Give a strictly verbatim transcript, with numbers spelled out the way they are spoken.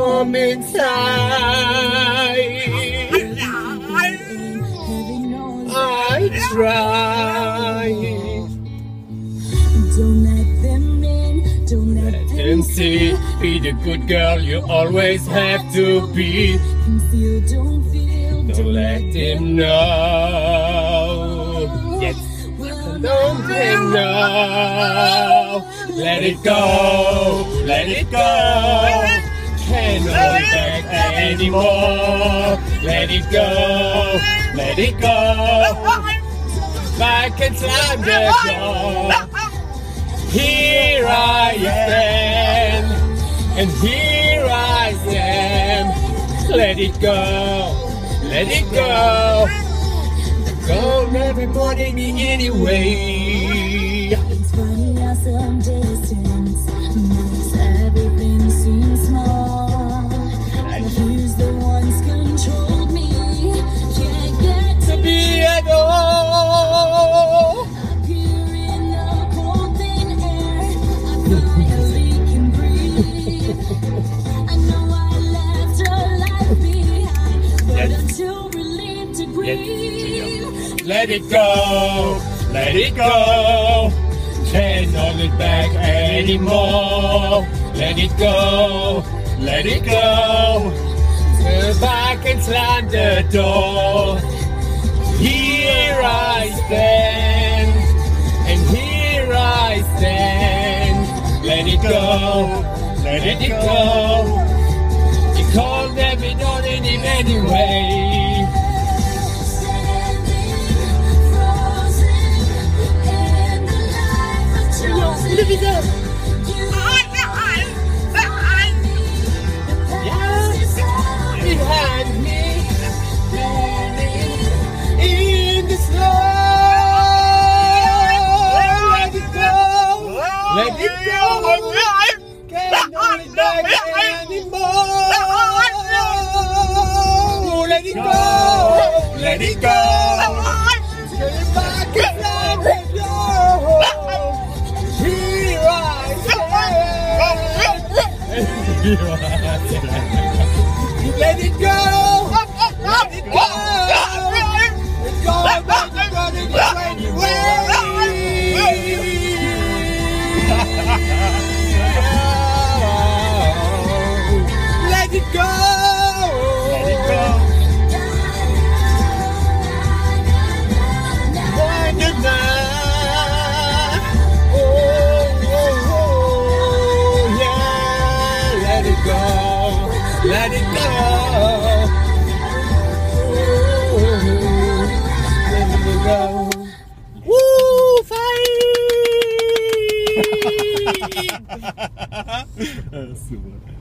storm inside. I try. Don't let them in, don't let, let them see. Be the good girl you always have to be. Conceal, don't feel, don't let them know. Yes. Don't let them know. Let it go, let it go. Can't hold back anymore. Let it go, let it go. Back inside the door. Here I am, and here I am. Let it go, let it go. Don't ever bother me anyway. It's funny how some distance makes everything seem small. But who's the ones controlled me? Can't get to be at all. Up here in the cold thin air, I finally can breathe. I know I left her life behind, but I'm too relieved to breathe. Let it go, let it go. Can't hold it back anymore. Let it go, let it go. Turn back and slam the door. Here I stand, and here I stand. Let it go, let it go. You called every door in him anyway. You are behind, behind me. Yes, behind me. Burning in this love. Let it go. Let it go. Can't hold it back anymore. Let it go. Let it go. Let it go! Let it go! It's going back and running anyway! Let it go! Let it go! Why did I? Let it go. Let it go. Woo! Fight! Super.